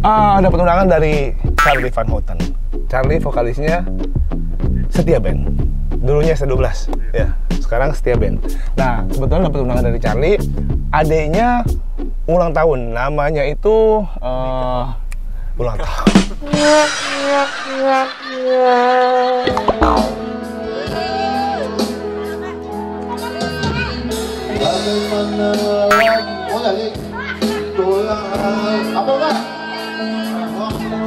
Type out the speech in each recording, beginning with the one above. Dapat undangan dari Charly Van Houten. Charly vokalisnya Setia Band. Dulunya S12, ya. Sekarang Setia Band. Nah, kebetulan dapat undangan dari Charly. Adeknya ulang tahun. Namanya itu ulang tahun.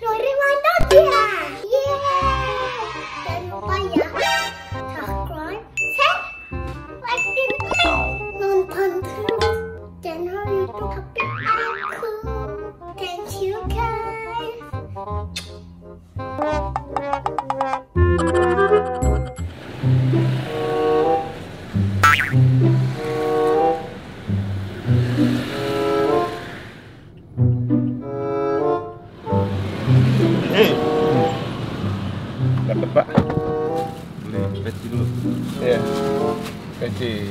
Ruri Wantogia, yeay! Dan lupa ya, subscribe, share, like, dan nonton terus channel YouTube Republik aku. Thank you guys. Pak, boleh peci dulu? Iya, peci.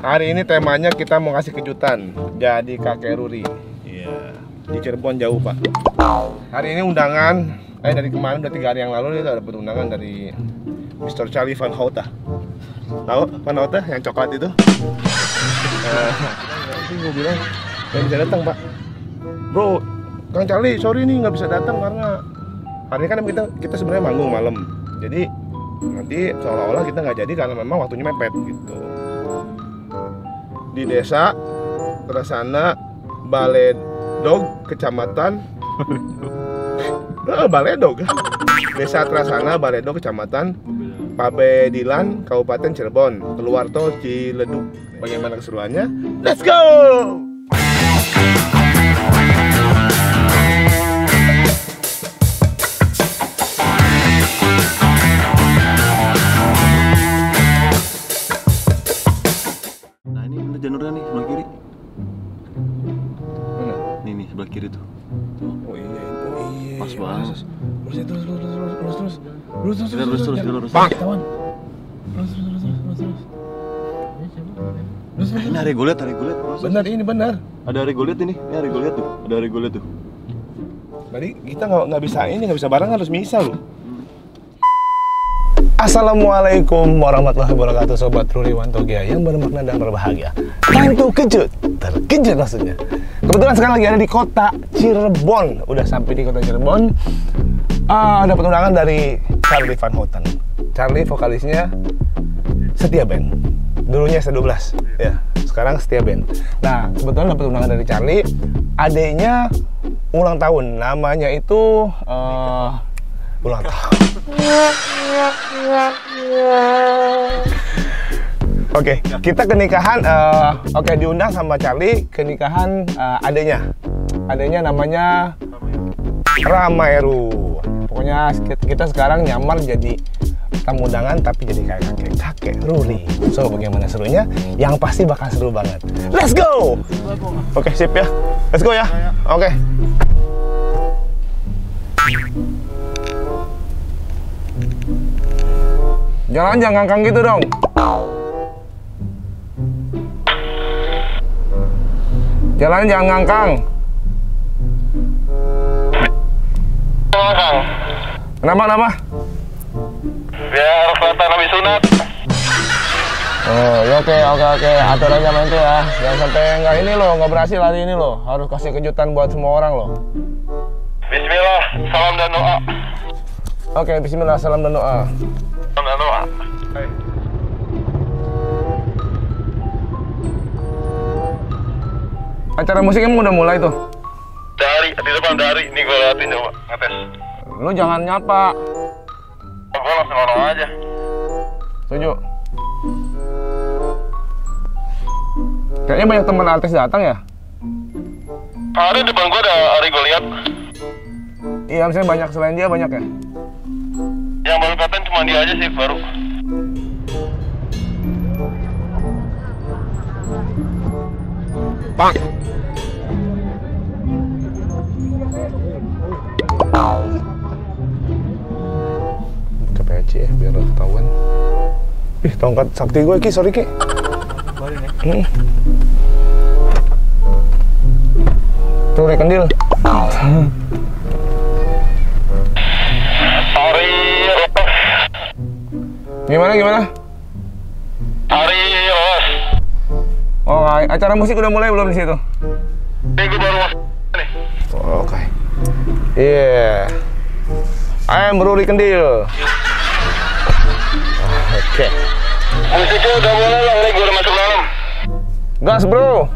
Hari ini temanya kita mau kasih kejutan. Jadi kakek Ruri. Iya. Di Cirebon jauh, Pak. Hari ini undangan, dari kemarin udah 3 hari yang lalu kita dapat undangan dari Mr. Charly Van Houten. Tahu Van Houten yang coklat itu? Nanti gue bilang nggak bisa datang, Pak. Bro, Kang Charly, sorry nih nggak bisa datang karena hari ini kan kita sebenarnya manggung malam, jadi nanti seolah-olah kita nggak jadi karena memang waktunya mepet gitu. Di desa Trasana, Baledog, kecamatan Baledog, desa Trasana, Baledog, kecamatan Pabedilan, Kabupaten Cirebon, keluar tol Ciledug. Bagaimana keseruannya? Let's go! Terus. Ini Rigolia. Benar ini benar. Ada Rigolia ini. Ya Rigolia tuh. Ada Rigolia tuh. Tadi kita nggak bisa ini, nggak bisa bareng, harus misal loh. Assalamualaikum warahmatullahi wabarakatuh, sobat Ruri Wantogia yang bermakna dan berbahagia. Tentu terkejut maksudnya. Kebetulan sekarang lagi ada di kota Cirebon. Udah sampai di kota Cirebon. Dapat undangan dari Charly Van Houten. Charly vokalisnya Setia Band. Dulunya S12, ya. Sekarang Setia Band. Nah, kebetulan dapat undangan dari Charly. Adeknya ulang tahun. Namanya itu ulang tahun. Oke, kita ke nikahan. Oke, diundang sama Charly ke nikahan adeknya. Adeknya namanya Rama Eru. Pokoknya kita sekarang nyamar jadi tamu undangan tapi jadi kayak kakek Ruri. So, bagaimana serunya? Yang pasti bakal seru banget. Let's go! Oke, sip ya. Let's go ya. Oke. Jangan ngangkang gitu dong. Jalan jangan ngangkang. Kenapa? Biar kelihatan lebih sunat. Oh, oke. Atur aja main tuh ya. Jangan sampai nggak ini loh, nggak berhasil hari ini loh. Harus kasih kejutan buat semua orang loh. Bismillah, salam dan doa. Oke, bismillah, salam dan doa. Salam dan doa. Hai. Acara musiknya udah mulai tuh. Dari, di depan dari. Nih gue liatin coba, ngetes. Lu jangan nyapa. Gue langsung ngomong aja. Setuju. Kayaknya banyak teman artis datang ya? Ada di depan gua ada Rigolia. Iya, misalnya banyak selain dia banyak ya? Yang baru datang cuma dia aja sih baru. Pak. Ke PC ya, biar lo ketahuan. Ih, tongkat sakti gue, Ki, sorry, Ki. Balik ya? Tuh, rekendil. Sorry, Ros. Gimana? Sorry, Ros. Oh, acara musik udah mulai belum di situ? Ini gue baru masuk nih. Oh, oke. Iya. I'm Ruri Kendil. Oke. Musiknya udah mulai lah, ini gue udah masuk malam. Gas, bro.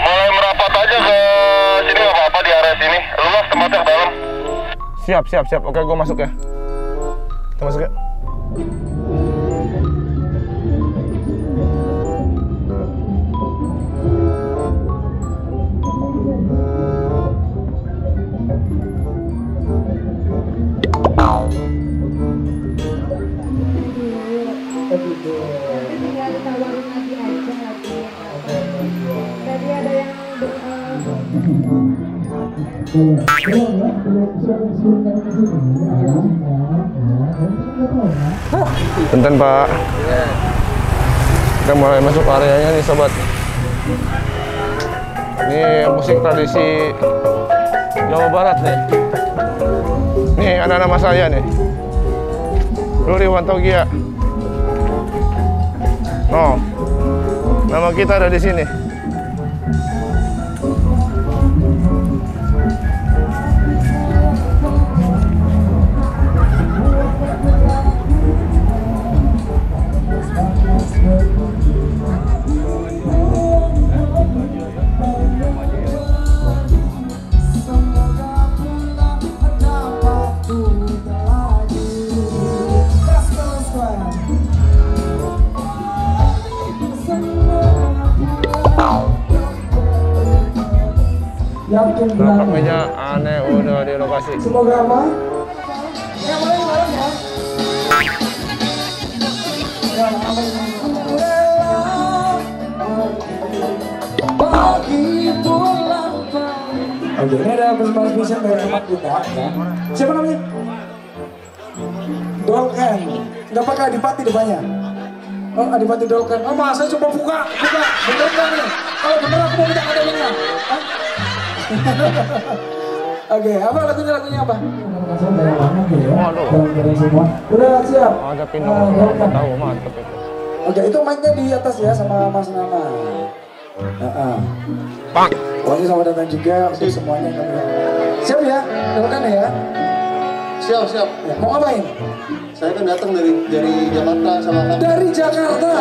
Mulai merapat aja ke sini, gak apa-apa di area sini. Lu mas tempatnya ke dalam. Siap. Oke, gue masuk ya. Kita masuk ya. Bentar, Pak. Kita mulai masuk areanya nih, sobat. Ini musik tradisi Jawa Barat nih. Nih anak-anak mas saya nih. Ruri Wantogia. Oh, nama kita ada di sini. Nampaknya aneh udah di lokasi. Semoga apa? Ya boleh ya. Oke, ini ada persembahan bisa dari tempat kita. Siapa namanya? Dolken. Nggak pakai Adipati depannya. Oh, Adipati Dolken. Oh, masa coba buka. Bener nggak nih? Kalau bener aku mau minta adanya. Oke, apa lagunya apa? Waduh. Udah siap. Ada pindah. Enggak tahu, mantep itu. Oke, itu mic-nya di atas ya sama Mas Nama. Heeh. Pak. Pokoknya sama datang juga untuk semuanya. Siap ya? Dengarkan ya. Siap. Ya, mau ngapain? Saya kan datang dari Jakarta sama kamu. Dari Jakarta.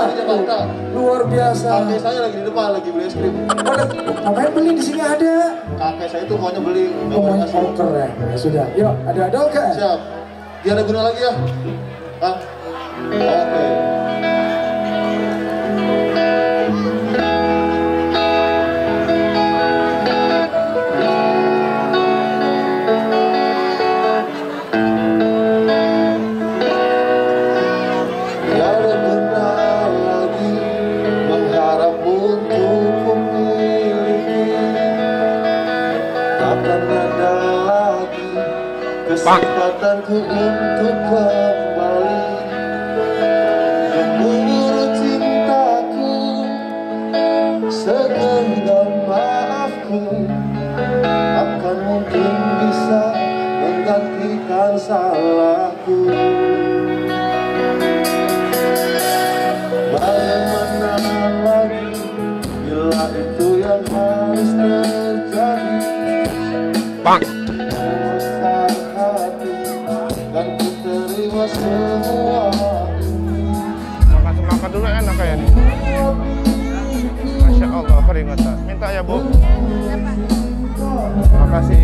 Luar biasa. Kakek saya lagi di depan lagi beli es krim. Ngapain beli di sini ada? Kakek saya itu maunya beli. Maunya keren. Ya sudah. Yuk, ada Dolken. Siap. Dia ada guna lagi ya. Hah? Oke. Kesempatanku untuk kembali menurut cintaku, segenggam maafku akan mungkin bisa menggantikan salahku. Bagaimana lagi bila itu yang harus terjadi? Pak. Makan dulu enak kayak nih. Masya Allah, peringatan. Minta ya, Bu. Makasih.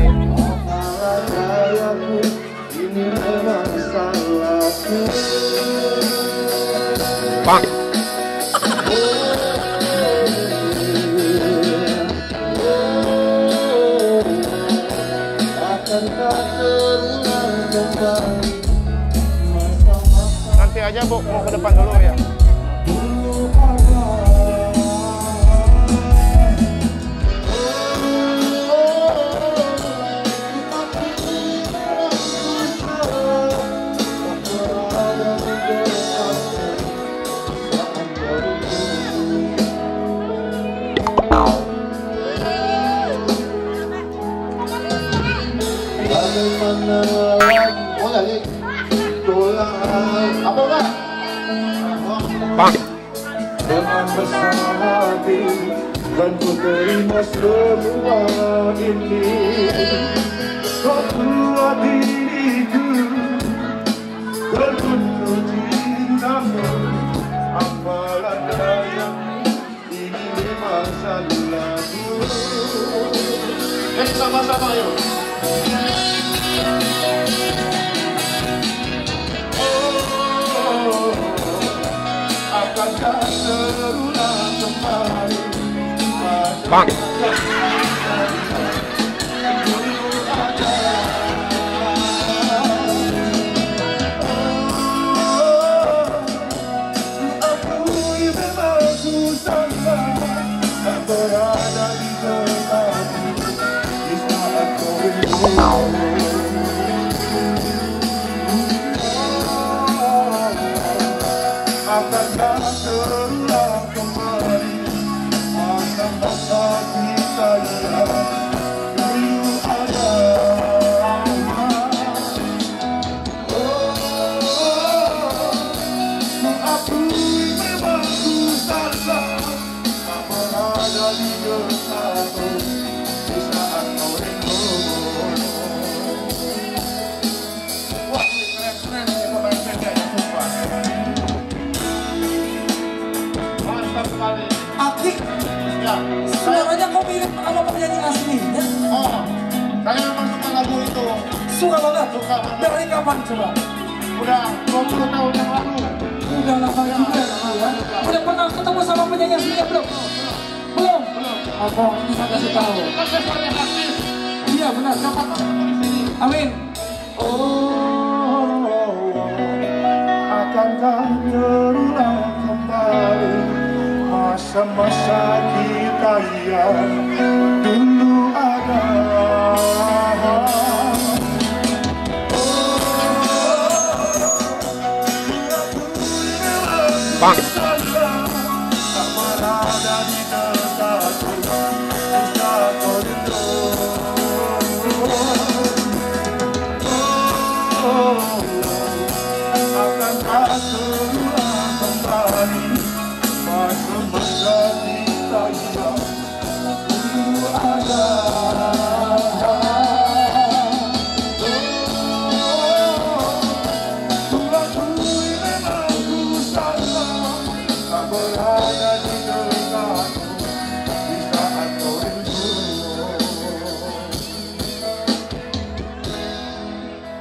Pak. aja, Bu, mau ke depan dulu ya. Dengan bersama hati dan ku terima semua ini. Kau buat diriku terbunuh cintamu. Apalah daya, ini memang salahku. Sama-sama yuk. Bang. Suka banget, suka banget. Dari kapan coba? Udah 20 tahun yang lalu. Udah lama juga ya. Udah pernah ketemu sama penyanyi aslinya belum? Belum? Belum. Abang bisa kasih tahu. Iya benar, dapat. Amin. Oh, akankah berulang kembali masa-masa kita yang dulu ada? Bang.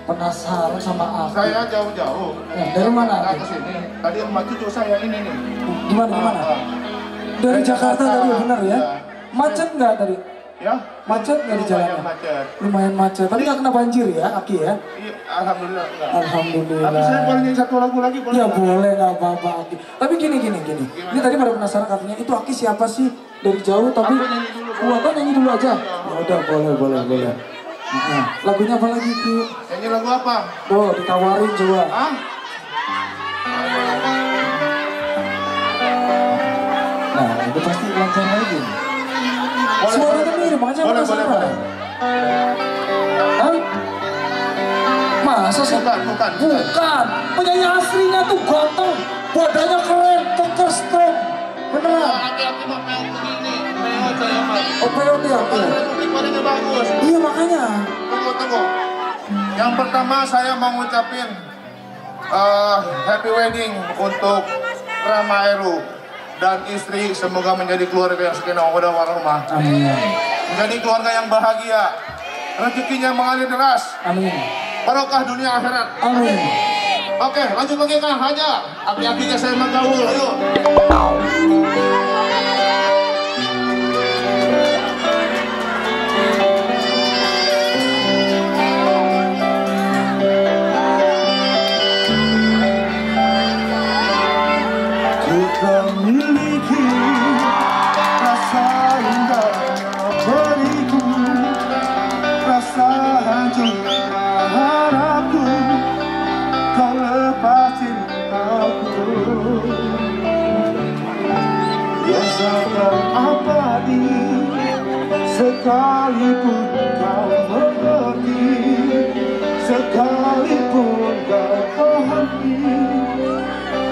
Penasaran sama aku. Saya jauh-jauh. Ya, dari mana? Ke sini. Tadi emak cucu saya ini nih. Gimana? Dari Jakarta tadi benar ya? Macet nggak tadi? Ya. Macet nggak di jalan? Lumayan macet. Tapi nggak kena banjir ya, Aki ya? Iya, alhamdulillah. Alhamdulillah. Tapi saya boleh nyanyi satu lagu lagi boleh? Ya boleh, nggak apa-apa Aki. Tapi gini. Ini tadi pada penasaran katanya itu Aki siapa sih dari jauh? Tapi aku nyanyi dulu aja. Ya udah boleh. Nah, lagunya apa lagi itu? Nyanyi lagu apa? Oh, ditawarin coba. Hah? Nah, itu pasti langsung lagi. Suaranya mirip, makanya penasaran. Hah? Masa sih? Bukan. Penyanyi aslinya tuh ganteng. Badannya keren, keker strong. Beneran? Hati-hati mau kayak begini. Oke. Bagus. Iya makanya. Tunggu. Yang pertama saya mau ngucapin happy wedding untuk Rama Eru dan istri, semoga menjadi keluarga yang sakinah mawaddah warahmah. Amin. Menjadi keluarga yang bahagia, rezekinya mengalir deras. Amin. Barokah dunia akhirat. Amin. Oke, lanjut lagi Kang Haja. Aki-akinya saya menggaul. Ayo. rasakan abadi, sekalipun kau mengerti, sekalipun kau pahami,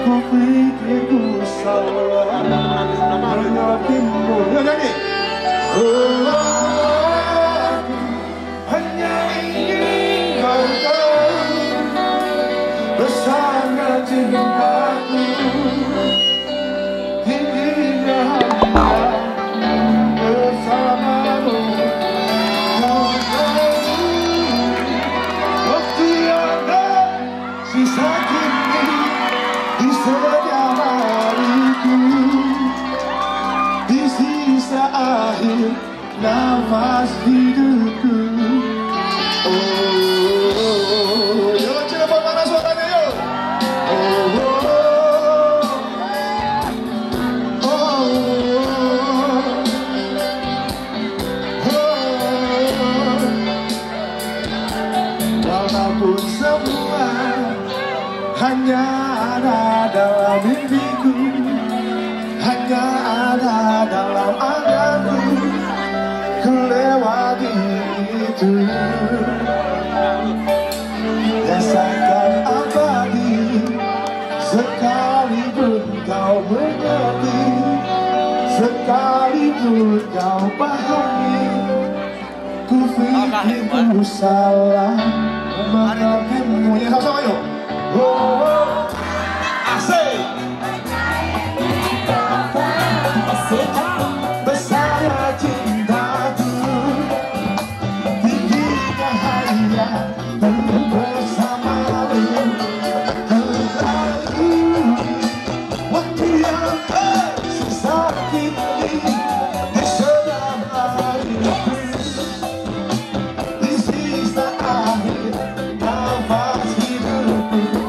ku pikir ku salah mengertimu. Aku hanya ingin kau tahu besarnya cintaku, tingginya hanya bersamamu. Waktu yang tak sisa kini di setiap hariku, di sisa akhir nafas hidupku. Hanya ada dalam mimpiku, hanya ada dalam anganku, kelewati itu. Rasakan abadi, sekalipun kau mengerti, sekalipun kau pahami, ku pikir ku salah mengertimu. Ya sama-sama yuk. Oh, asik. Besarnya cintaku, tingginya hanya bersamamu. Waktu yang tersisa kini di setiap hari, di sisa akhir nafas hidupku.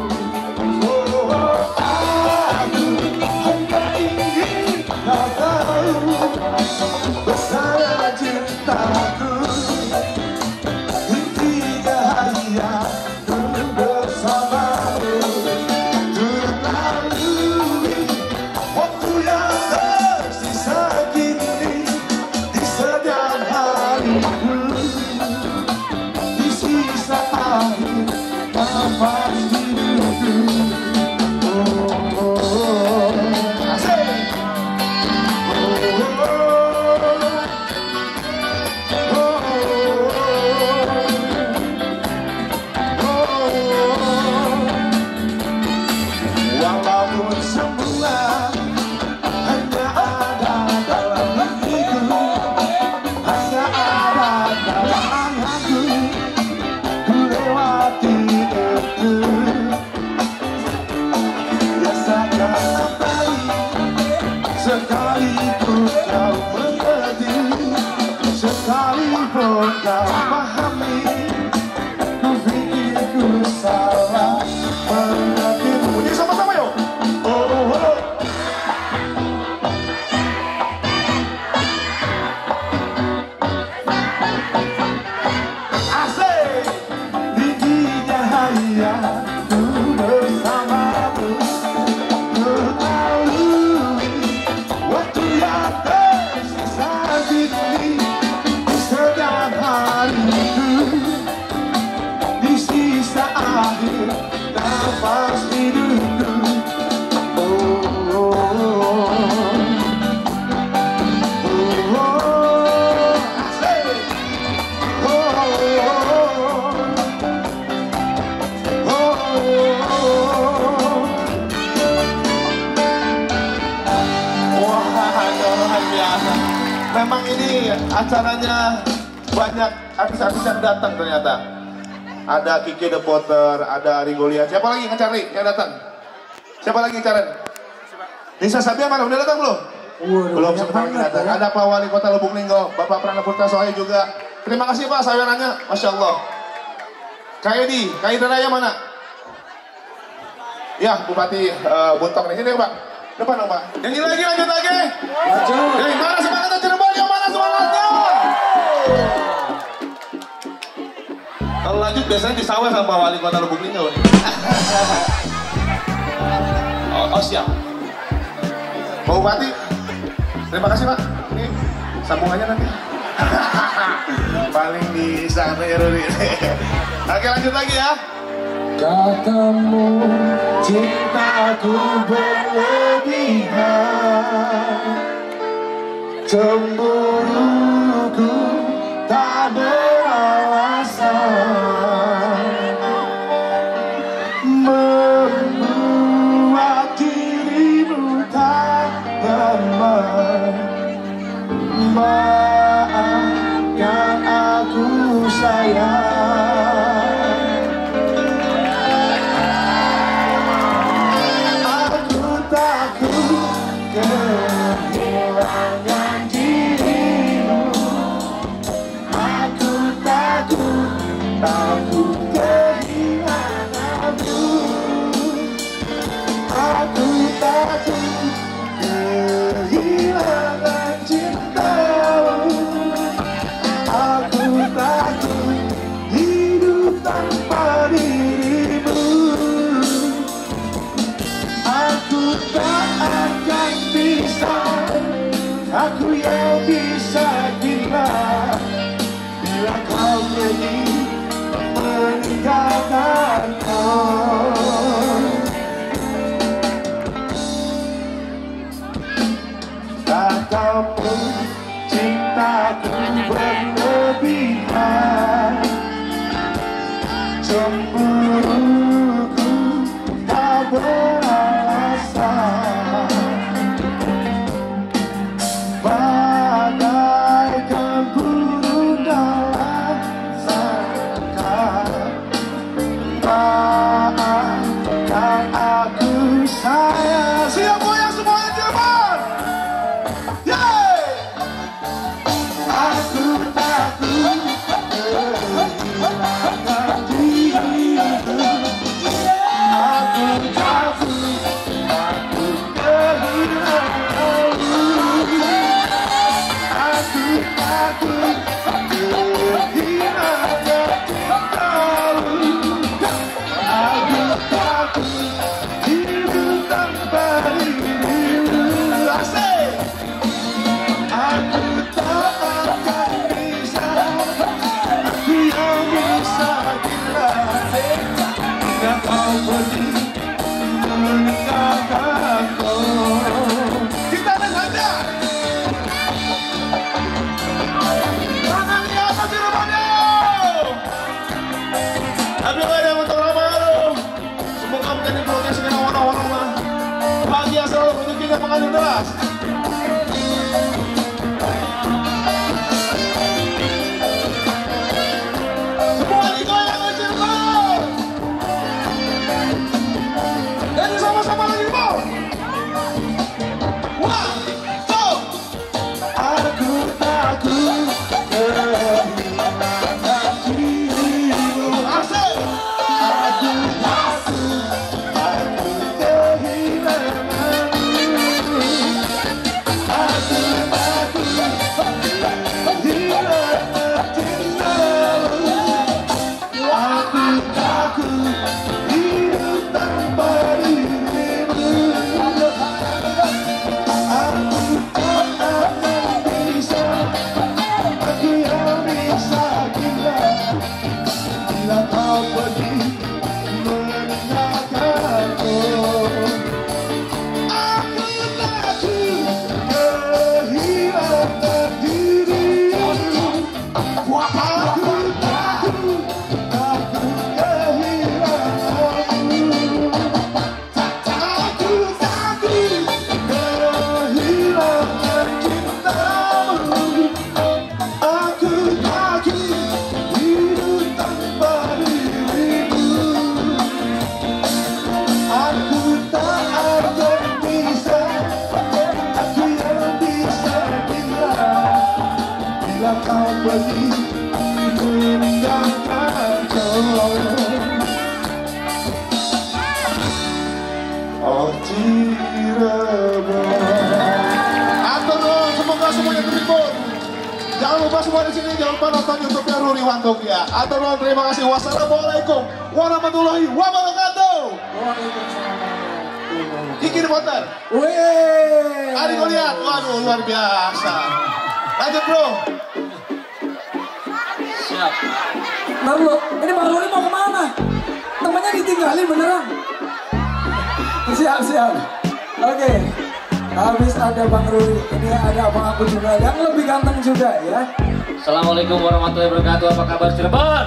Memang ini acaranya banyak artis-artis yang datang ternyata. Ada Kiki The Potter, ada Rigolia. Siapa lagi yang cari yang datang? Siapa lagi yang cari? Nisa Sabia mana? Udah datang belum? Belum sempat datang. Ada Pak Wali Kota Lubuklinggau, Bapak Pranaputra Soai juga. Terima kasih Pak sawerannya, Masya Allah. Kaidi, Kaidi Raya mana? Ya, Bupati Buntong nih. Ini Pak, depan dong Pak. Yang ini lagi, lanjut lagi. Dari mana semangatnya Cirebon? Yang mana semangatnya? Kalau lanjut biasanya disawah sama Wali Kota Lubuklinggau nih. Oh siap. Bupati, Terima kasih Pak, ini sambungannya nanti. Paling di sana ya Ruri. Oke, lanjut lagi ya. Katamu cintaku berlebihan, cemburuku tak beralasan, membuat dirimu tak nyaman. Maafkan aku sayang. Aku yang bisa gila bila kau jadi meninggalkanku. Katamu cintaku berlebihan, cemburuku tak beralasan. Wantogia. Atur nuhun, terima kasih. Wassalamualaikum warahmatullahi wabarakatuh. Waalaikumsalam. Kiki The Potter. Wih. Rigolia, waduh luar biasa. Lanjut bro. Siap. Ntar lu, ini Bang Ruri mau kemana? Temennya ditinggalin beneran. Siap. Oke. Habis ada Bang Ruri, ini ada abang aku juga yang lebih ganteng juga ya. Assalamualaikum warahmatullahi wabarakatuh. Apa kabar Cirebon?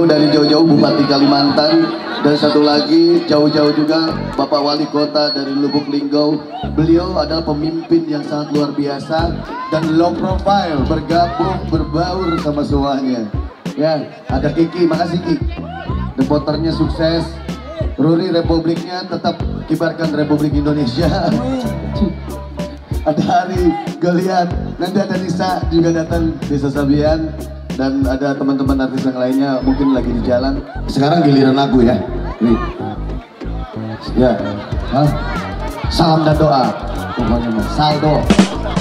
Dari jauh-jauh Bupati Kalimantan dan satu lagi jauh-jauh juga Bapak Wali Kota dari Lubuklinggau. Beliau adalah pemimpin yang sangat luar biasa dan low profile, bergabung, berbaur sama semuanya. Ya, ada Kiki, makasih Kiki. The Potternya sukses, Ruri Republiknya tetap kibarkan Republik Indonesia. Ada Hari, Goliat, nanti ada Nisa juga datang Desa Sabian. Dan ada teman-teman artis yang lainnya mungkin lagi di jalan. Sekarang giliran aku ya. Nih. Ya. Hah? Salam dan doa. Pokoknya saldo.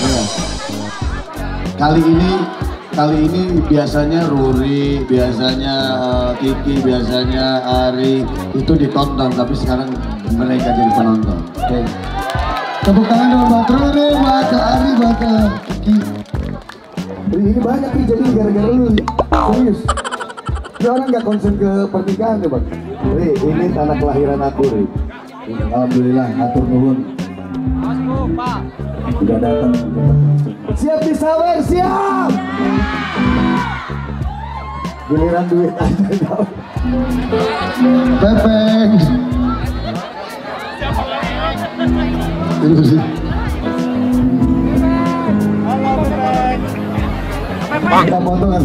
Ya. Kali ini biasanya Ruri, biasanya Kiki, biasanya Ari itu ditonton, tapi sekarang mereka jadi penonton. Oke. Tepuk tangan dong buat Ruri, buat Ari, buat Kiki. Ini banyak nih jadi gara-gara lu, serius. Ini orang gak konsen ke pernikahan ya bang. Ri, ini tanah kelahiran aku Ri. Alhamdulillah, atur nuhun. Udah datang. Siap disawer, siap! Giliran duit aja tau. Pepeng. Terus sih. Kita potong kan?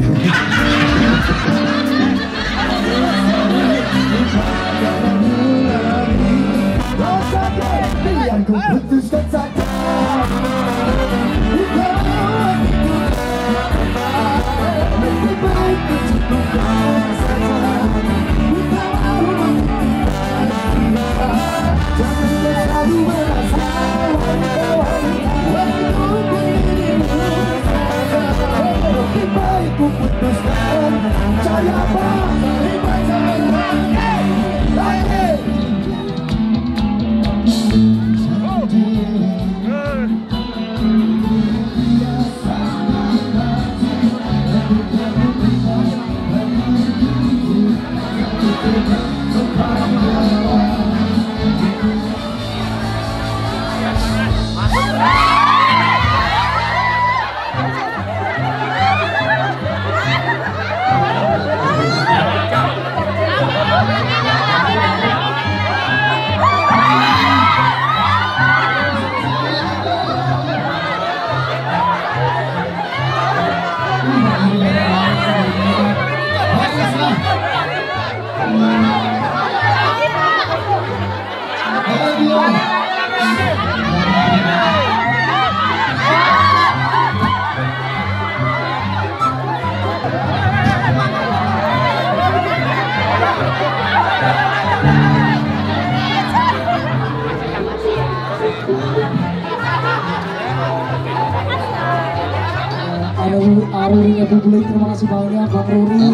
Rurinya Publik, terima kasih banyak Bang Ruri.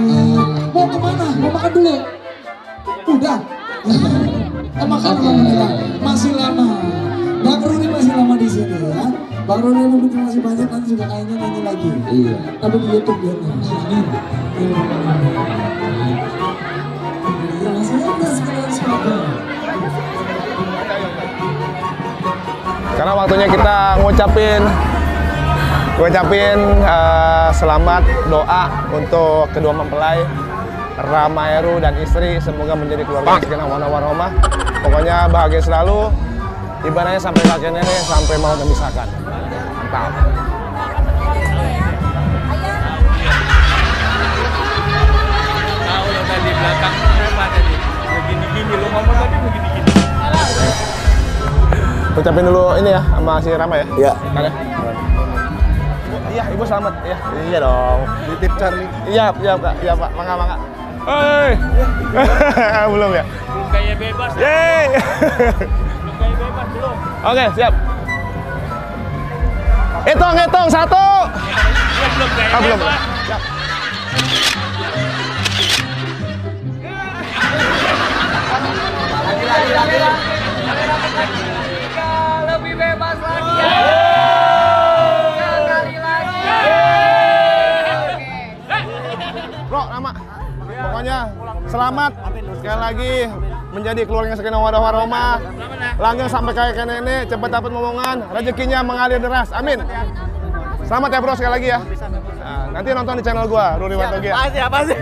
Mau kemana? Mau makan dulu? Udah? Makan lama, masih lama. Bang Ruri masih lama di sini ya. Bang Ruri Publik terima kasih banyak, nanti juga kayaknya nyanyi lagi. Iya. Tapi di YouTube dia nyanyi. Terima kasih. Karena waktunya kita ngucapin selamat doa untuk kedua mempelai Rama Eru dan istri, semoga menjadi keluarga sakinah mawaddah warahmah. Pokoknya bahagia selalu. Ibadahnya sampai kakek nenek, sampai mau dimisahkan. Mantap. Tahu yang tadi di belakang apa tadi? Begini-gini lo ngomong tadi begini-gini. Ucapin dulu ini ya sama si Rama ya. Iya. Ada. Iya, Ibu selamat ya. Iya dong. Titip Charly. Iya, iya Pak. Iya Pak. Mangga-mangga. Hei. Belum ya? Kayak bebas. Yeay. Kayak bebas belum. Oke, siap. Hitung-hitung satu. Ya, belum kayak bebas. Belum. Siap. Lagi. Lebih bebas lagi. Sekali lagi. Bro, nama. Pokoknya selamat sekali lagi menjadi keluarga sakinah mawaddah warahmah. Langgeng sampai kakek nenek, cepat dapat momongan, rezekinya mengalir deras. Amin. Selamat ya bro sekali lagi ya. Nah, nanti nonton di channel gua Ruri Wantogia. Makasih, makasih.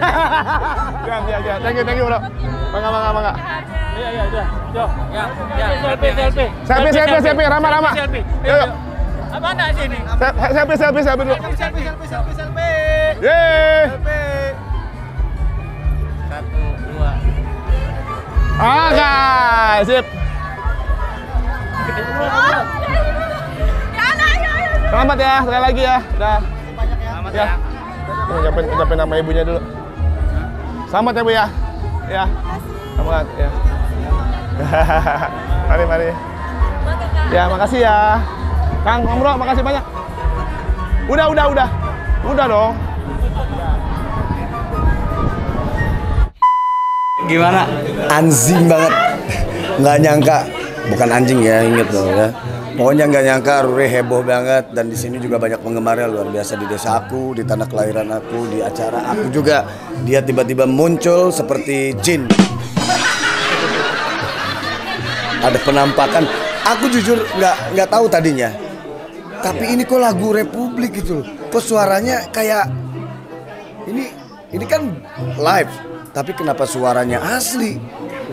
Ya. Thank you bro. Mangga. Iya, udah. Jom. Ya. Selfie. Rama. Yuk. Apa nak sini? Selfie dulu. Selfie. Yeay. Selfie. 1, 2. Oke, sip. Selamat ya, sekali lagi ya. Udah. Selamat ya. Ucapin nama ibunya dulu. Selamat ya, Bu ya. Ya. Selamat ya. Mari. Ya, makasih ya. Kang Omro, makasih banyak. Udah. Udah dong. Gimana? Anjing banget. Nggak nyangka. Bukan anjing ya, inget loh ya. Pokoknya nggak nyangka, Ruri heboh banget, dan di sini juga banyak penggemarnya luar biasa di desa aku, di tanah kelahiran aku, di acara aku juga. Dia tiba-tiba muncul seperti jin. Ada penampakan. Aku jujur nggak tahu tadinya. Tapi ini kok lagu Republik gitu. Kok suaranya kayak ini kan live, tapi kenapa suaranya asli?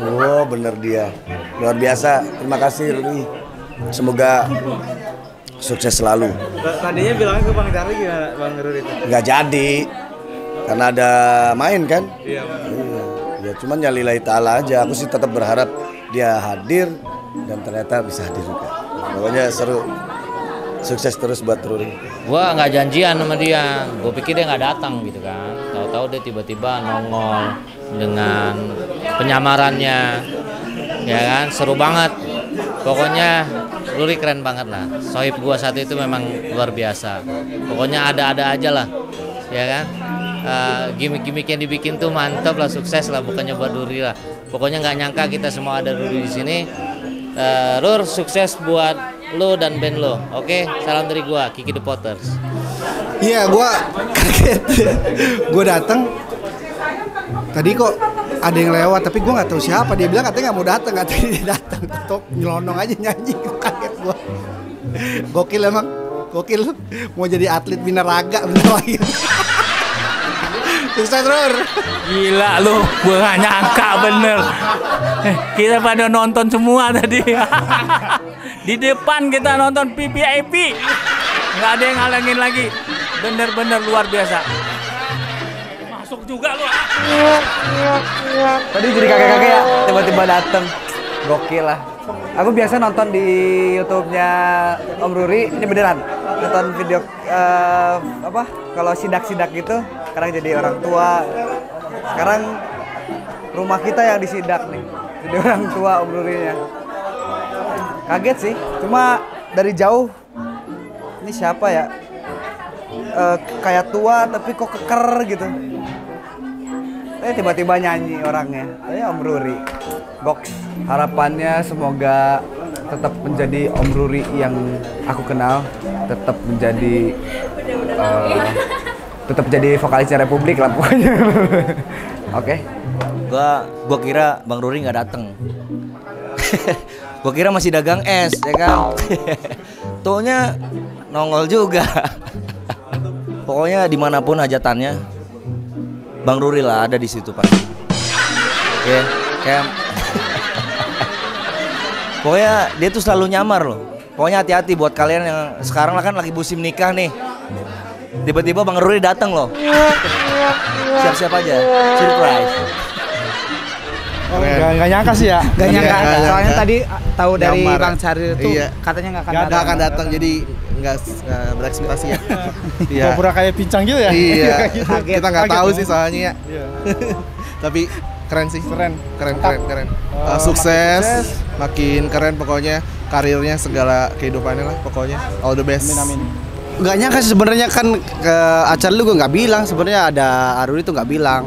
Oh, bener dia. Luar biasa. Terima kasih Ruri. Semoga sukses selalu. Tadinya bilangnya ke Bang Charly gimana Bang Ruri itu? Nggak jadi, karena ada main kan? Iya. Ya cuman ya lillahi ta'ala aja. Aku sih tetap berharap dia hadir dan ternyata bisa hadir juga. Pokoknya seru. Sukses terus buat Ruri. Gua nggak janjian sama dia. Gue pikir dia nggak datang gitu kan. Tahu-tahu dia tiba-tiba nongol dengan penyamarannya, ya kan? Seru banget. Pokoknya Ruri keren banget lah. Sohib gua saat itu memang luar biasa. Pokoknya ada-ada aja lah, ya kan? Gimmick-gimmick yang dibikin tuh mantap lah, sukses lah, bukannya buat Ruri lah. Pokoknya nggak nyangka kita semua ada Ruri di sini. Rur, sukses buat lo dan band lo. Oke, salam dari gua, Kiki The Potter. Iya, gua kaget. Gua datang tadi kok ada yang lewat, tapi gue nggak tahu siapa. Dia bilang katanya nggak mau datang, katanya dia datang. Tetap nyelonong aja nyanyi, kaget gue. Gokil emang, gokil. Mau jadi atlet binaraga bentar lagi. Sukses Rur. Gila lu, gue nggak nyangka bener. Kita pada nonton semua tadi. Di depan kita nonton PPIP. Nggak ada yang ngalangin lagi. Bener-bener luar biasa. Masuk juga lu. Tadi jadi kakek-kakek ya, tiba-tiba dateng. Gokil lah. Aku biasa nonton di YouTube-nya Om Ruri, ini beneran nonton video kalau sidak-sidak gitu. Sekarang jadi orang tua. Sekarang rumah kita yang disidak nih, jadi orang tua Om Rurinya. Kaget sih, cuma dari jauh ini siapa ya? Kayak tua tapi kok keker gitu. Tiba-tiba nyanyi orangnya, saya Om Ruri. Box harapannya semoga tetap menjadi Om Ruri yang aku kenal, tetap menjadi vokalisnya Republik lah pokoknya. Oke. Gua kira Bang Ruri nggak datang. Gue kira masih dagang es, ya kan? Tuhnya nongol juga. Pokoknya dimanapun hajatannya, Bang Ruri lah ada di situ pasti. Oke, kayak pokoknya dia tuh selalu nyamar loh. Pokoknya hati-hati buat kalian yang sekarang lah kan lagi musim nikah nih. Tiba-tiba Bang Ruri datang loh. Siap-siap aja, surprise. Enggak nyangka sih ya. Enggak nyangka. Soalnya tadi tahu dari Bang Charly itu katanya enggak akan datang. Enggak akan datang, jadi enggak berekspektasi ya. Iya. Pura-pura kayak pincang gitu ya. Iya. Kita enggak tahu sih soalnya ya. Tapi keren sih, keren. Sukses, makin keren pokoknya karirnya, segala kehidupannya lah pokoknya. All the best. Amin. Enggak nyangka sebenarnya kan ke acara lu gue nggak bilang sebenarnya ada Ruri itu nggak bilang.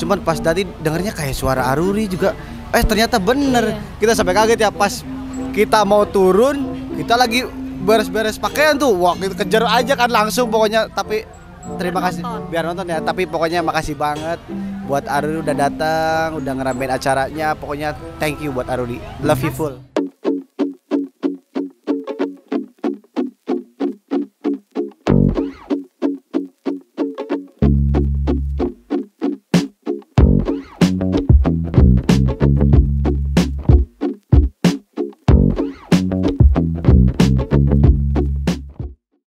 Cuman pas tadi dengarnya kayak suara Ruri juga, ternyata bener. Kita sampai kaget ya pas kita mau turun, kita lagi beres-beres pakaian tuh, wah kita kejar aja kan langsung pokoknya. Tapi terima kasih, biar nonton ya. Tapi pokoknya makasih banget buat Ruri udah datang, udah ngeramein acaranya. Pokoknya thank you buat Ruri, love you full.